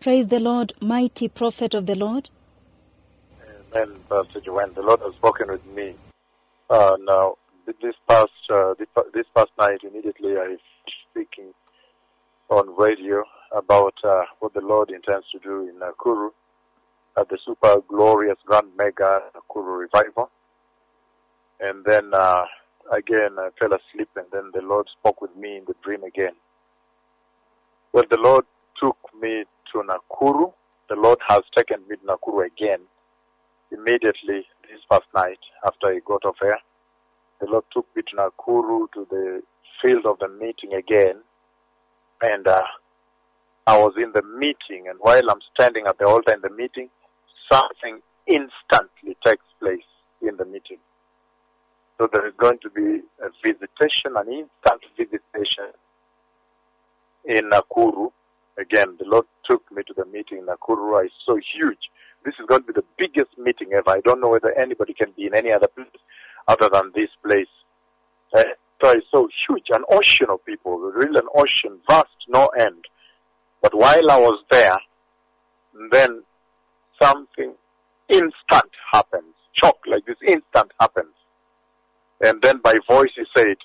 Praise the Lord, mighty prophet of the Lord. Amen, Pastor Joanne. The Lord has spoken with me. Now, this past night, immediately I was speaking on radio about what the Lord intends to do in Nakuru at the super glorious grand mega Nakuru revival. And then again, I fell asleep, and then the Lord spoke with me in the dream again. Well, the Lord took me to Nakuru. The Lord has taken me to Nakuru again. Immediately this past night, after I got off air, the Lord took me to Nakuru, to the field of the meeting again. And I was in the meeting, and while I'm standing at the altar in the meeting, something instantly takes place in the meeting. So there is going to be a visitation, an instant visitation in Nakuru. Again, the Lord took me to the meeting in Nakuru. It's so huge. This is going to be the biggest meeting ever. I don't know whether anybody can be in any other place other than this place. So it's so huge, an ocean of people, really an ocean, vast, no end. But while I was there, then something instant happens. Shock like this, instant happens. And then by voice he said,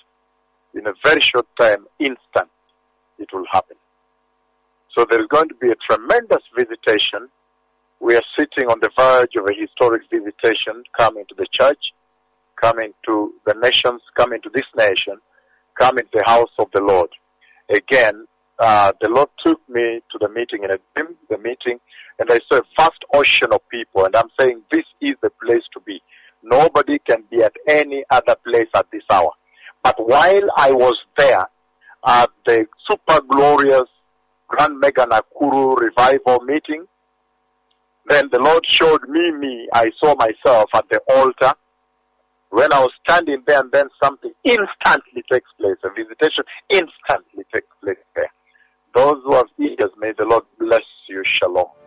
in a very short time, instant, it will happen. So there is going to be a tremendous visitation. We are sitting on the verge of a historic visitation coming to the church, coming to the nations, coming to this nation, coming to the house of the Lord. Again, the Lord took me to the meeting in a dream, the meeting, and I saw a vast ocean of people, and I'm saying this is the place to be. Nobody can be at any other place at this hour. But while I was there at the super glorious Grand Mega Nakuru revival meeting, then the Lord showed me. I saw myself at the altar when I was standing there, and then something instantly takes place. A visitation instantly takes place there. Those who have ears, may the Lord bless you. Shalom.